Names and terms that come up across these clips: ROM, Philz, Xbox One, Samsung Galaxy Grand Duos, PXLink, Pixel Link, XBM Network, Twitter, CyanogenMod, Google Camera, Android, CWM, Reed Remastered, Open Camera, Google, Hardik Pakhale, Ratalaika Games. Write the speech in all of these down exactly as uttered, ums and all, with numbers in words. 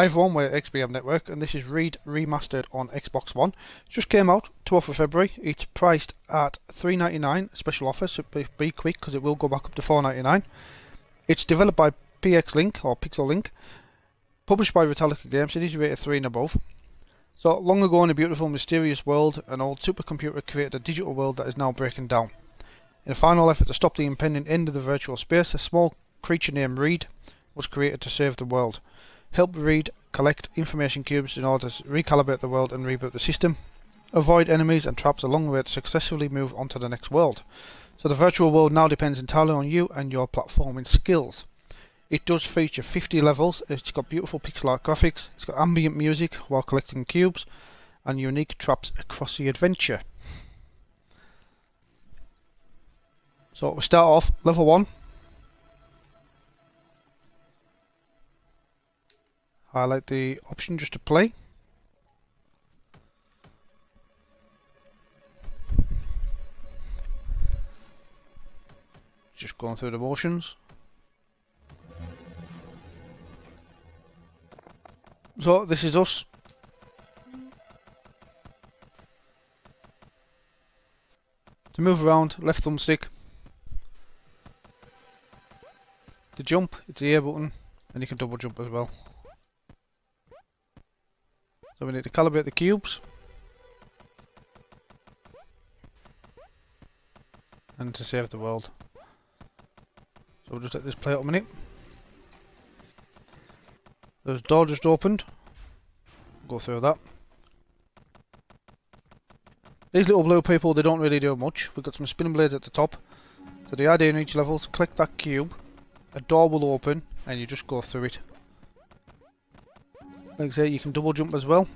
I have one with X B M Network, and this is Reed Remastered on Xbox One. Just came out twelfth of February. It's priced at three ninety-nine, special offer, so be quick because it will go back up to four ninety-nine. It's developed by PXLink or Pixel Link, published by Ratalaika Games. It is rated three and above. So long ago in a beautiful mysterious world, an old supercomputer created a digital world that is now breaking down. In a final effort to stop the impending end of the virtual space, a small creature named Reed was created to save the world. Help Reed collect information cubes in order to recalibrate the world and reboot the system. Avoid enemies and traps along the way to successfully move on to the next world. So the virtual world now depends entirely on you and your platforming skills. It does feature fifty levels. It's got beautiful pixel art graphics, it's got ambient music while collecting cubes, and unique traps across the adventure. So we start off level one. Highlight the option just to play. Just going through the motions. So this is us. To move around, left thumbstick. To jump, it's the A button, and you can double jump as well. So we need to calibrate the cubes. And to save the world. So we'll just let this play out a minute. There's a door just opened. Go through that. These little blue people, they don't really do much. We've got some spinning blades at the top. So the idea in each level is click that cube. A door will open and you just go through it. Like I say, you can double jump as well.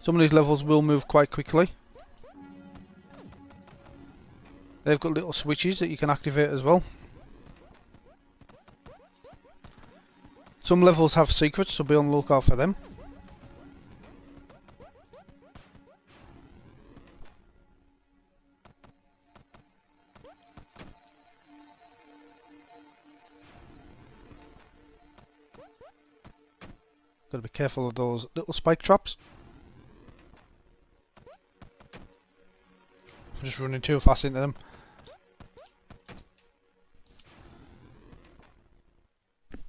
Some of these levels will move quite quickly. They've got little switches that you can activate as well. Some levels have secrets, so be on the lookout for them. Got to be careful of those little spike traps. I'm just running too fast into them.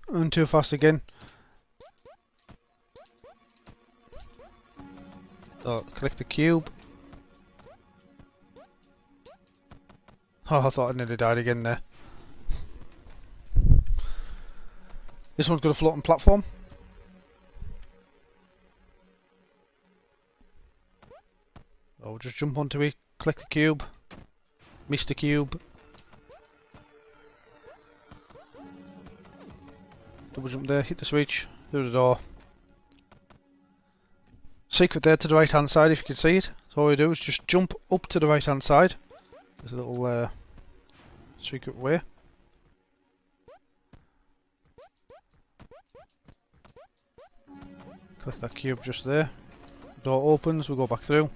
And too fast again. So, click the cube. Oh, I thought I nearly died again there. This one's got a floating platform. I'll just jump onto it, click the cube, miss the cube, double jump there, hit the switch, through the door. Secret there to the right hand side if you can see it. So all we do is just jump up to the right hand side. There's a little uh, secret way. Click that cube just there. Door opens, we'll go back through.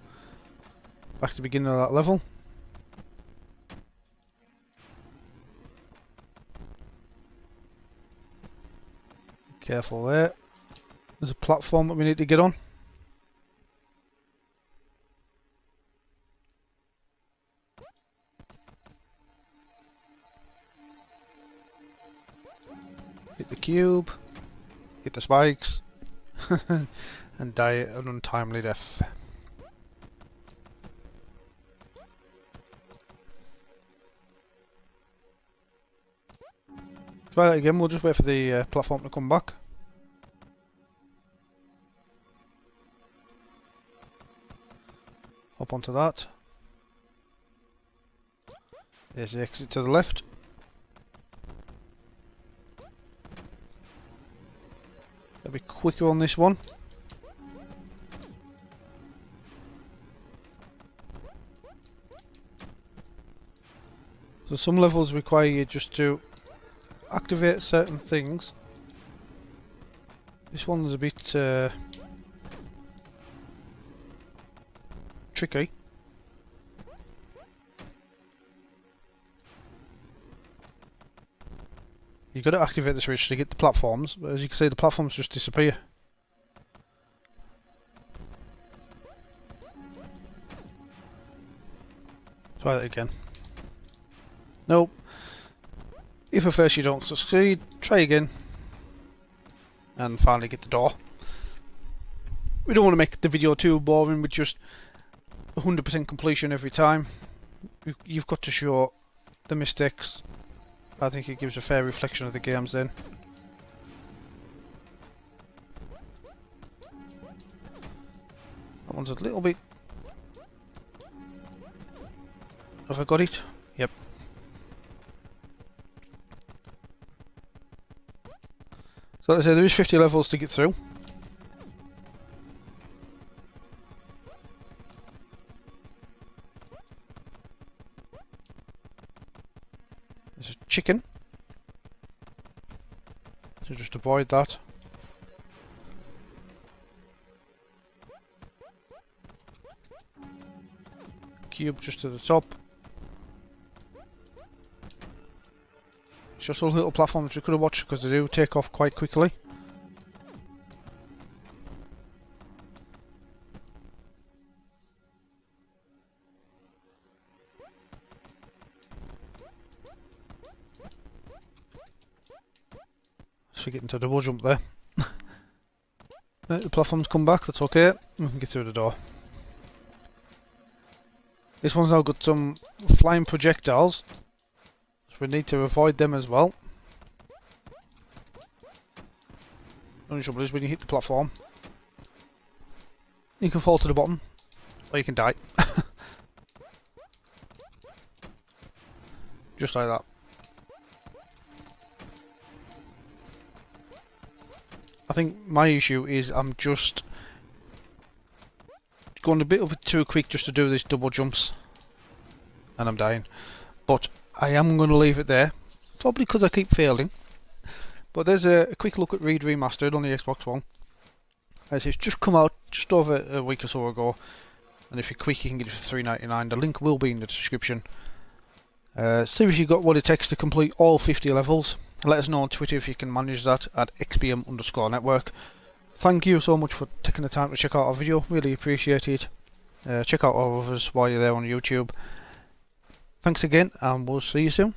Back to the beginning of that level. Careful there. There's a platform that we need to get on. Hit the cube. Hit the spikes. And die an untimely death. Try that again, we'll just wait for the uh, platform to come back. Hop onto that. There's the exit to the left. Gotta be quicker on this one. So some levels require you just to activate certain things. This one's a bit uh, tricky. You've got to activate the switch to get the platforms, but as you can see, the platforms just disappear. Try that again. Nope. If at first you don't succeed, try again. And finally get the door. We don't want to make the video too boring with just one hundred percent completion every time. You've got to show the mistakes. I think it gives a fair reflection of the games then. That one's a little bit... Have I got it? Yep. So like I said, there is fifty levels to get through. There's a chicken. So just avoid that. Cube just to the top. It's just all little platforms you could have watched because they do take off quite quickly. So getting to double jump there. Right, the platforms come back, that's okay. We can get through the door. This one's now got some flying projectiles. We need to avoid them as well. The only trouble is when you hit the platform, you can fall to the bottom, or you can die. Just like that. I think my issue is I'm just going a bit too quick just to do these double jumps. And I'm dying. But I am going to leave it there, probably because I keep failing. But there's a, a quick look at Reed Remastered on the Xbox One. As it's just come out just over a week or so ago, and if you're quick, you can get it for three ninety-nine. The link will be in the description. Uh, see if you've got what it takes to complete all fifty levels. Let us know on Twitter if you can manage that at X B M underscore network. Thank you so much for taking the time to check out our video. Really appreciate it. Uh, check out our others while you're there on YouTube. Thanks again, and we'll see you soon.